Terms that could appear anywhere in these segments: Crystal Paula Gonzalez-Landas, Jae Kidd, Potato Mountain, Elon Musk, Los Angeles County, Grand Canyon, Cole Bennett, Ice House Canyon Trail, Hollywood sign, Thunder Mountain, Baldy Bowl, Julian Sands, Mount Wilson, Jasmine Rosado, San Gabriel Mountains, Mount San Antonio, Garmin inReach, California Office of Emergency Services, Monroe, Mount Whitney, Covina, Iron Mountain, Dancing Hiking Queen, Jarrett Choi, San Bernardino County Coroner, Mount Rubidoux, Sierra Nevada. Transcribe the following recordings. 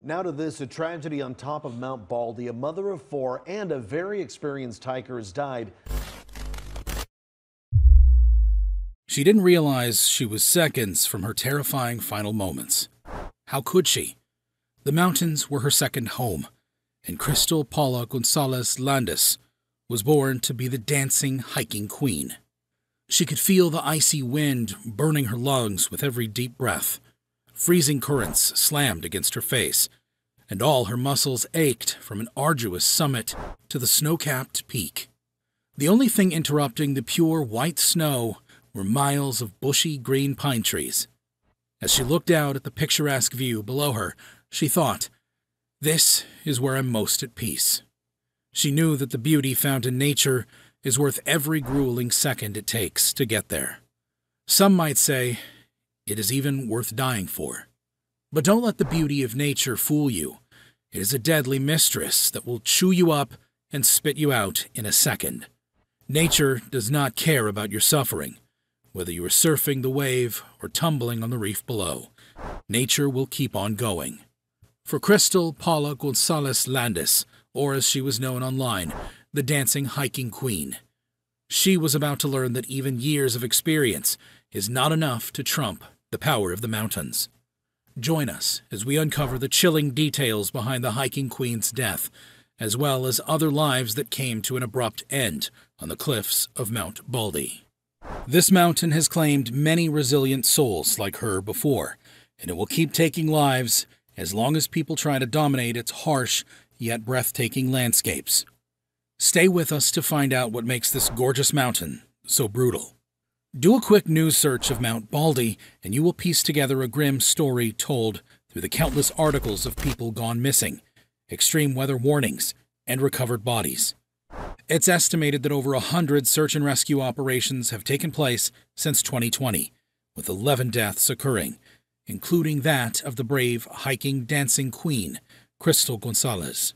Now to this, a tragedy on top of Mount Baldy. A mother of four and a very experienced hiker has died. She didn't realize she was seconds from her terrifying final moments. How could she? The mountains were her second home, and Crystal Paula Gonzalez-Landas was born to be the dancing, hiking queen. She could feel the icy wind burning her lungs with every deep breath. Freezing currents slammed against her face, and all her muscles ached from an arduous summit to the snow-capped peak. The only thing interrupting the pure white snow were miles of bushy green pine trees. As she looked out at the picturesque view below her, she thought, "This is where I'm most at peace." She knew that the beauty found in nature is worth every grueling second it takes to get there. Some might say, it is even worth dying for. But don't let the beauty of nature fool you. It is a deadly mistress that will chew you up and spit you out in a second. Nature does not care about your suffering, whether you are surfing the wave or tumbling on the reef below. Nature will keep on going. For Crystal Paula Gonzalez-Landas, or as she was known online, the dancing hiking queen, she was about to learn that even years of experience is not enough to trump the power of the mountains. Join us as we uncover the chilling details behind the hiking queen's death, as well as other lives that came to an abrupt end on the cliffs of Mount Baldy. This mountain has claimed many resilient souls like her before, and it will keep taking lives as long as people try to dominate its harsh yet breathtaking landscapes. Stay with us to find out what makes this gorgeous mountain so brutal. Do a quick news search of Mount Baldy, and you will piece together a grim story told through the countless articles of people gone missing, extreme weather warnings, and recovered bodies. It's estimated that over 100 search and rescue operations have taken place since 2020, with 11 deaths occurring, including that of the brave hiking dancing queen, Crystal Gonzalez.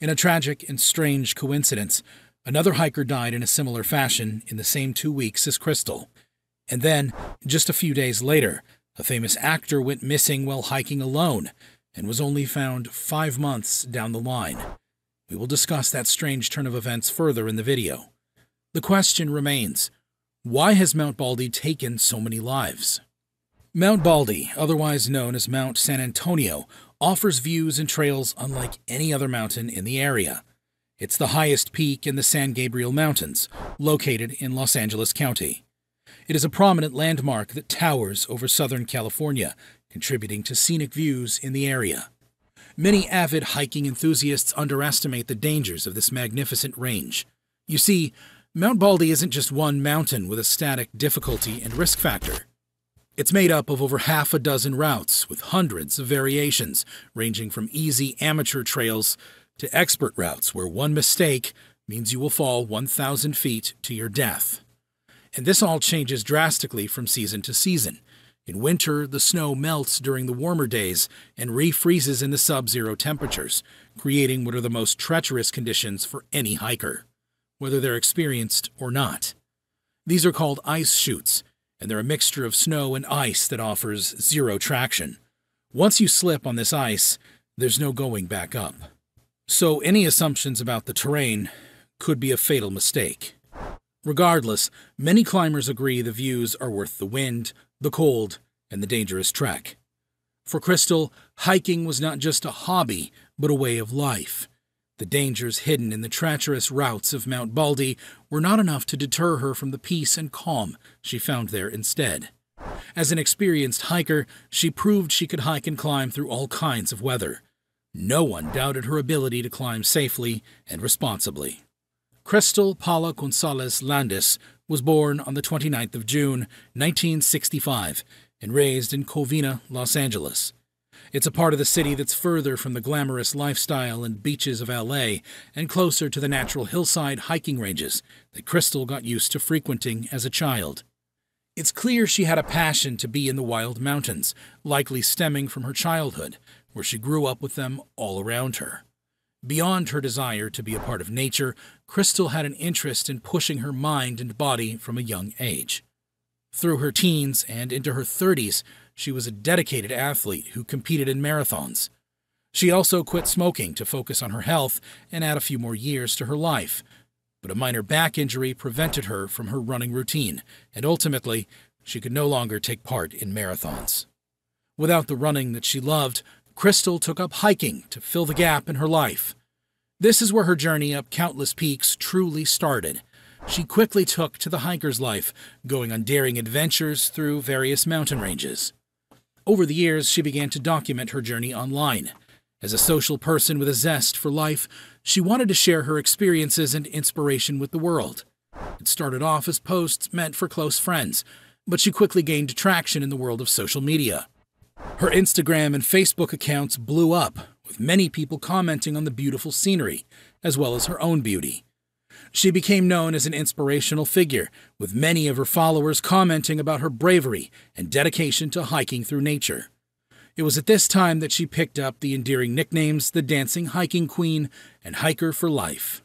In a tragic and strange coincidence, another hiker died in a similar fashion in the same 2 weeks as Crystal. And then, just a few days later, a famous actor went missing while hiking alone and was only found 5 months down the line. We will discuss that strange turn of events further in the video. The question remains, why has Mount Baldy taken so many lives? Mount Baldy, otherwise known as Mount San Antonio, offers views and trails unlike any other mountain in the area. It's the highest peak in the San Gabriel Mountains, located in Los Angeles County. It is a prominent landmark that towers over Southern California, contributing to scenic views in the area. Many avid hiking enthusiasts underestimate the dangers of this magnificent range. You see, Mount Baldy isn't just one mountain with a static difficulty and risk factor. It's made up of over half a dozen routes with hundreds of variations, ranging from easy amateur trails to expert routes where one mistake means you will fall 1,000 feet to your death. And this all changes drastically from season to season. In winter, the snow melts during the warmer days and refreezes in the sub-zero temperatures, creating what are the most treacherous conditions for any hiker, whether they're experienced or not. These are called ice chutes, and they're a mixture of snow and ice that offers zero traction. Once you slip on this ice, there's no going back up. So any assumptions about the terrain could be a fatal mistake. Regardless, many climbers agree the views are worth the wind, the cold, and the dangerous trek. For Crystal, hiking was not just a hobby, but a way of life. The dangers hidden in the treacherous routes of Mount Baldy were not enough to deter her from the peace and calm she found there instead. As an experienced hiker, she proved she could hike and climb through all kinds of weather. No one doubted her ability to climb safely and responsibly. Crystal Paula Gonzalez-Landas was born on the 29th of June, 1965, and raised in Covina, Los Angeles. It's a part of the city that's further from the glamorous lifestyle and beaches of LA and closer to the natural hillside hiking ranges that Crystal got used to frequenting as a child. It's clear she had a passion to be in the wild mountains, likely stemming from her childhood, where she grew up with them all around her. Beyond her desire to be a part of nature, Crystal had an interest in pushing her mind and body from a young age. Through her teens and into her 30s, she was a dedicated athlete who competed in marathons. She also quit smoking to focus on her health and add a few more years to her life, but a minor back injury prevented her from her running routine, and ultimately, she could no longer take part in marathons. Without the running that she loved, Crystal took up hiking to fill the gap in her life. This is where her journey up countless peaks truly started. She quickly took to the hiker's life, going on daring adventures through various mountain ranges. Over the years, she began to document her journey online. As a social person with a zest for life, she wanted to share her experiences and inspiration with the world. It started off as posts meant for close friends, but she quickly gained traction in the world of social media. Her Instagram and Facebook accounts blew up, with many people commenting on the beautiful scenery, as well as her own beauty. She became known as an inspirational figure, with many of her followers commenting about her bravery and dedication to hiking through nature. It was at this time that she picked up the endearing nicknames the Dancing Hiking Queen and Hiker for Life.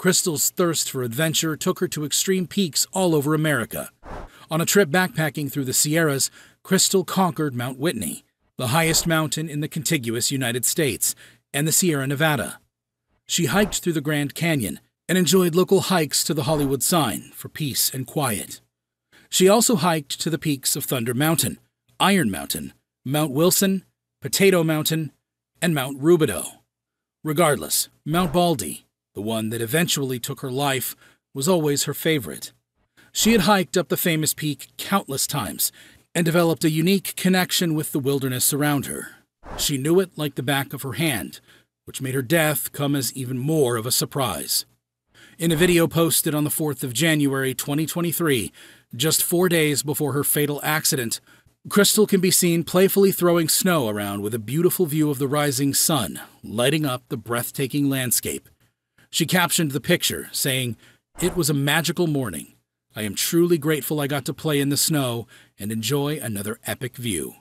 Crystal's thirst for adventure took her to extreme peaks all over America. On a trip backpacking through the Sierras, Crystal conquered Mount Whitney, the highest mountain in the contiguous United States, and the Sierra Nevada. She hiked through the Grand Canyon and enjoyed local hikes to the Hollywood sign for peace and quiet. She also hiked to the peaks of Thunder Mountain, Iron Mountain, Mount Wilson, Potato Mountain, and Mount Rubidoux. Regardless, Mount Baldy, the one that eventually took her life, was always her favorite. She had hiked up the famous peak countless times and developed a unique connection with the wilderness around her. She knew it like the back of her hand, which made her death come as even more of a surprise. In a video posted on the 4th of January 2023, just 4 days before her fatal accident, Crystal can be seen playfully throwing snow around with a beautiful view of the rising sun, lighting up the breathtaking landscape. She captioned the picture, saying, "It was a magical morning. I am truly grateful I got to play in the snow and enjoy another epic view."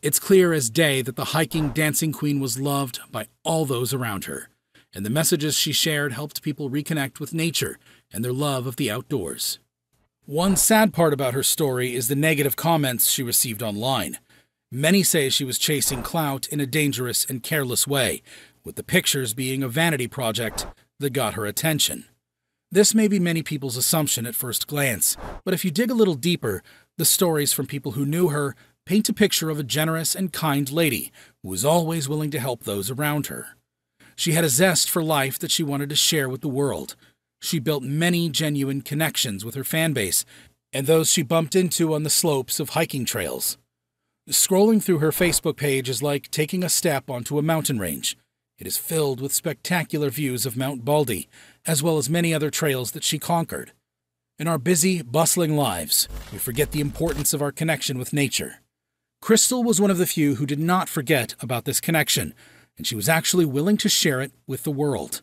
It's clear as day that the hiking dancing queen was loved by all those around her, and the messages she shared helped people reconnect with nature and their love of the outdoors. One sad part about her story is the negative comments she received online. Many say she was chasing clout in a dangerous and careless way, with the pictures being a vanity project that got her attention. This may be many people's assumption at first glance, but if you dig a little deeper, the stories from people who knew her paint a picture of a generous and kind lady who was always willing to help those around her. She had a zest for life that she wanted to share with the world. She built many genuine connections with her fan base and those she bumped into on the slopes of hiking trails. Scrolling through her Facebook page is like taking a step onto a mountain range. It is filled with spectacular views of Mount Baldy, as well as many other trails that she conquered. In our busy, bustling lives, we forget the importance of our connection with nature. Crystal was one of the few who did not forget about this connection, and she was actually willing to share it with the world.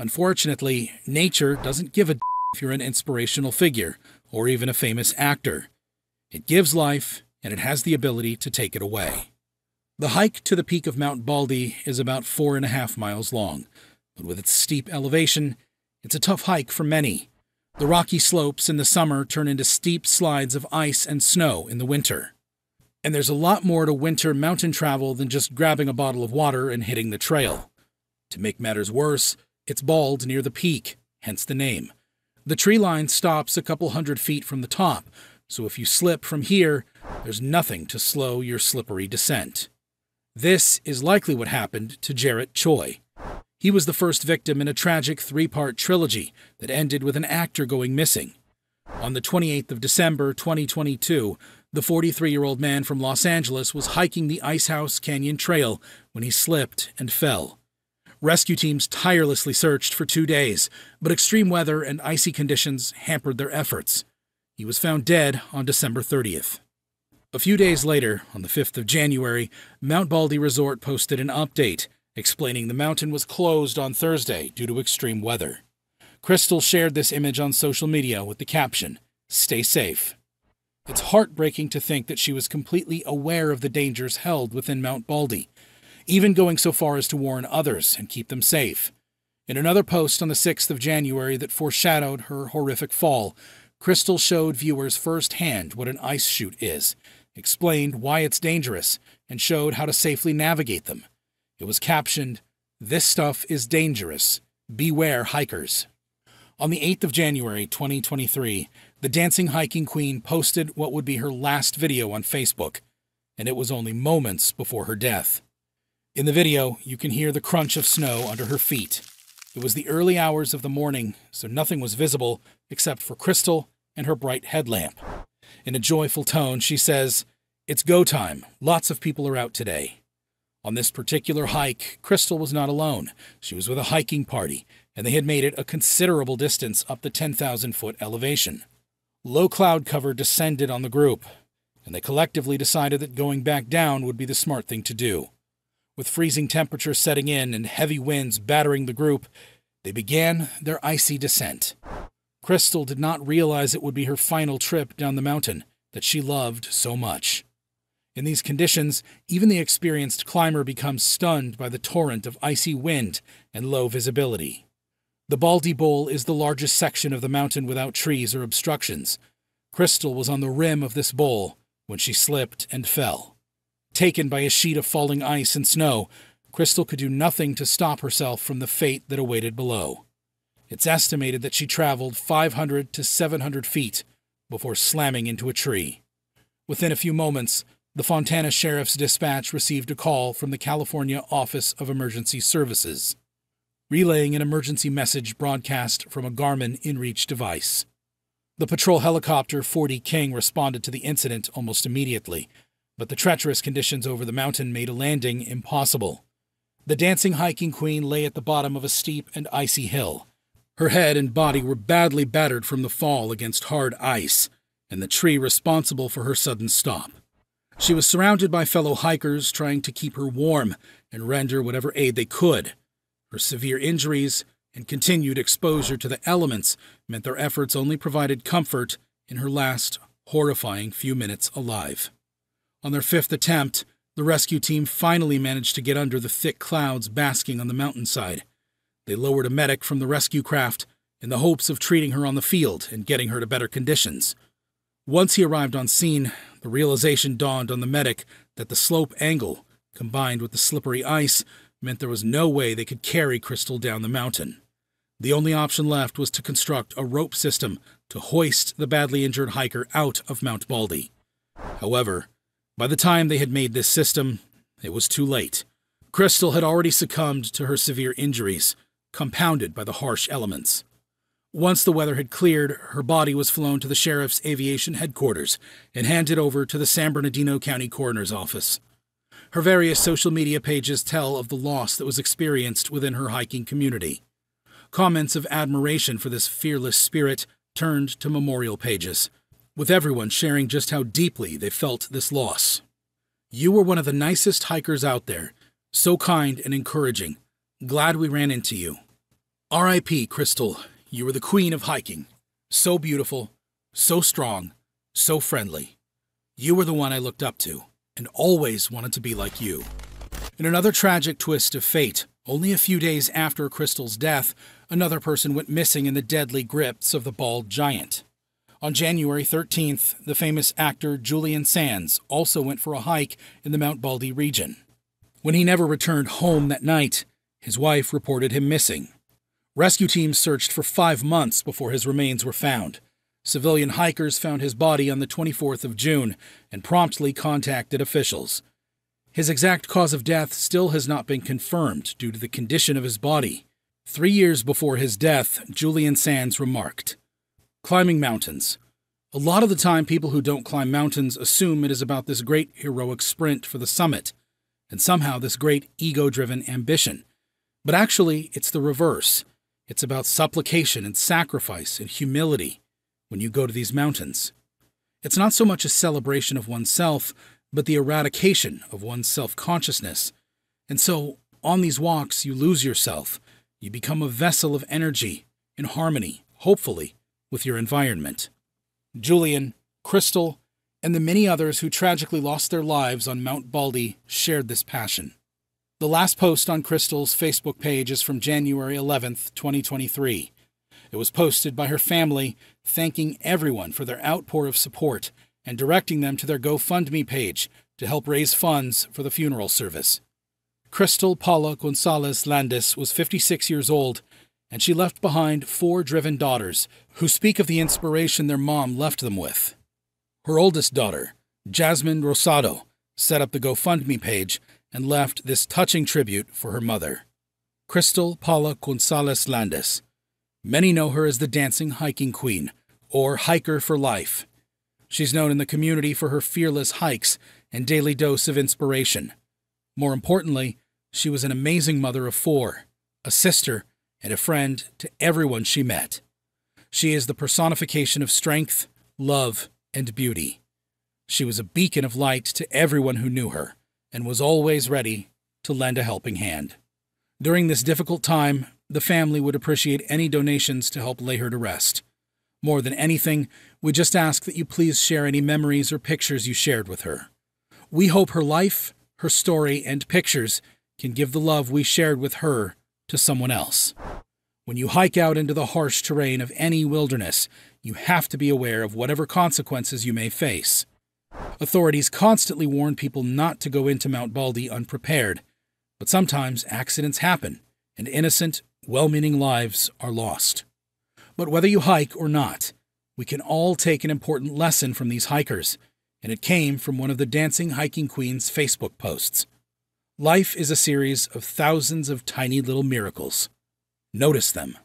Unfortunately, nature doesn't give a d*** if you're an inspirational figure or even a famous actor. It gives life, and it has the ability to take it away. The hike to the peak of Mount Baldy is about 4.5 miles long, but with its steep elevation, it's a tough hike for many. The rocky slopes in the summer turn into steep slides of ice and snow in the winter. And there's a lot more to winter mountain travel than just grabbing a bottle of water and hitting the trail. To make matters worse, it's bald near the peak, hence the name. The tree line stops a couple hundred feet from the top, so if you slip from here, there's nothing to slow your slippery descent. This is likely what happened to Jarrett Choi. He was the first victim in a tragic three-part trilogy that ended with an actor going missing. On the 28th of December 2022, the 43-year-old man from Los Angeles was hiking the Ice House Canyon Trail when he slipped and fell. Rescue teams tirelessly searched for 2 days, but extreme weather and icy conditions hampered their efforts. He was found dead on December 30th. A few days later, on the 5th of January, Mount Baldy Resort posted an update, explaining the mountain was closed on Thursday due to extreme weather. Crystal shared this image on social media with the caption, "Stay safe." It's heartbreaking to think that she was completely aware of the dangers held within Mount Baldy, even going so far as to warn others and keep them safe. In another post on the 6th of January that foreshadowed her horrific fall, Crystal showed viewers firsthand what an ice chute is, explained why it's dangerous, and showed how to safely navigate them. It It was captioned, "This stuff is dangerous. Beware hikers." On the 8th of January, 2023, the dancing hiking queen posted what would be her last video on Facebook, and it was only moments before her death. In the video, you can hear the crunch of snow under her feet. It was the early hours of the morning, so nothing was visible except for Crystal and her bright headlamp. In a joyful tone, she says, "It's go time. Lots of people are out today." On this particular hike, Crystal was not alone. She was with a hiking party, and they had made it a considerable distance up the 10,000-foot elevation. Low cloud cover descended on the group, and they collectively decided that going back down would be the smart thing to do. With freezing temperatures setting in and heavy winds battering the group, they began their icy descent. Crystal did not realize it would be her final trip down the mountain that she loved so much. In these conditions, even the experienced climber becomes stunned by the torrent of icy wind and low visibility. The Baldy Bowl is the largest section of the mountain without trees or obstructions. Crystal was on the rim of this bowl when she slipped and fell. Taken by a sheet of falling ice and snow, Crystal could do nothing to stop herself from the fate that awaited below. It's estimated that she traveled 500 to 700 feet before slamming into a tree. Within a few moments, the Fontana Sheriff's Dispatch received a call from the California Office of Emergency Services, relaying an emergency message broadcast from a Garmin inReach device. The patrol helicopter 40 King responded to the incident almost immediately, but the treacherous conditions over the mountain made a landing impossible. The dancing hiking queen lay at the bottom of a steep and icy hill. Her head and body were badly battered from the fall against hard ice, and the tree responsible for her sudden stop. She was surrounded by fellow hikers trying to keep her warm and render whatever aid they could. Her severe injuries and continued exposure to the elements meant their efforts only provided comfort in her last horrifying few minutes alive. On their fifth attempt, the rescue team finally managed to get under the thick clouds basking on the mountainside. They lowered a medic from the rescue craft in the hopes of treating her on the field and getting her to better conditions. Once he arrived on scene, the realization dawned on the medic that the slope angle, combined with the slippery ice, meant there was no way they could carry Crystal down the mountain. The only option left was to construct a rope system to hoist the badly injured hiker out of Mount Baldy. However, by the time they had made this system, it was too late. Crystal had already succumbed to her severe injuries, compounded by the harsh elements. Once the weather had cleared, her body was flown to the Sheriff's Aviation Headquarters and handed over to the San Bernardino County Coroner's Office. Her various social media pages tell of the loss that was experienced within her hiking community. Comments of admiration for this fearless spirit turned to memorial pages, with everyone sharing just how deeply they felt this loss. "You were one of the nicest hikers out there, so kind and encouraging. Glad we ran into you. R.I.P. Crystal. You were the queen of hiking. So beautiful, so strong, so friendly. You were the one I looked up to and always wanted to be like you." In another tragic twist of fate, only a few days after Crystal's death, another person went missing in the deadly grips of the bald giant. On January 13th, the famous actor Julian Sands also went for a hike in the Mount Baldy region. When he never returned home that night, his wife reported him missing. Rescue teams searched for 5 months before his remains were found. Civilian hikers found his body on the 24th of June and promptly contacted officials. His exact cause of death still has not been confirmed due to the condition of his body. 3 years before his death, Julian Sands remarked, "Climbing mountains. A lot of the time people who don't climb mountains assume it is about this great heroic sprint for the summit, and somehow this great ego-driven ambition. But actually, it's the reverse. It's about supplication and sacrifice and humility when you go to these mountains. It's not so much a celebration of oneself, but the eradication of one's self-consciousness. And so, on these walks, you lose yourself. You become a vessel of energy, in harmony, hopefully, with your environment." Julian, Crystal, and the many others who tragically lost their lives on Mount Baldy shared this passion. The last post on Crystal's Facebook page is from January 11th, 2023. It was posted by her family, thanking everyone for their outpour of support and directing them to their GoFundMe page to help raise funds for the funeral service. Crystal Paula Gonzalez-Landas was 56 years old, and she left behind 4 driven daughters who speak of the inspiration their mom left them with. Her oldest daughter, Jasmine Rosado, set up the GoFundMe page and left this touching tribute for her mother. Crystal Paula Gonzalez-Landas. Many know her as the Dancing Hiking Queen, or Hiker for Life. She's known in the community for her fearless hikes and daily dose of inspiration. More importantly, she was an amazing mother of 4, a sister, and a friend to everyone she met. She is the personification of strength, love, and beauty. She was a beacon of light to everyone who knew her, and was always ready to lend a helping hand. During this difficult time, the family would appreciate any donations to help lay her to rest. More than anything, we just ask that you please share any memories or pictures you shared with her. We hope her life, her story, and pictures can give the love we shared with her to someone else. When you hike out into the harsh terrain of any wilderness, you have to be aware of whatever consequences you may face. Authorities constantly warn people not to go into Mount Baldy unprepared, but sometimes accidents happen, and innocent, well-meaning lives are lost. But whether you hike or not, we can all take an important lesson from these hikers, and it came from one of the Dancing Hiking Queen's Facebook posts. Life is a series of thousands of tiny little miracles. Notice them.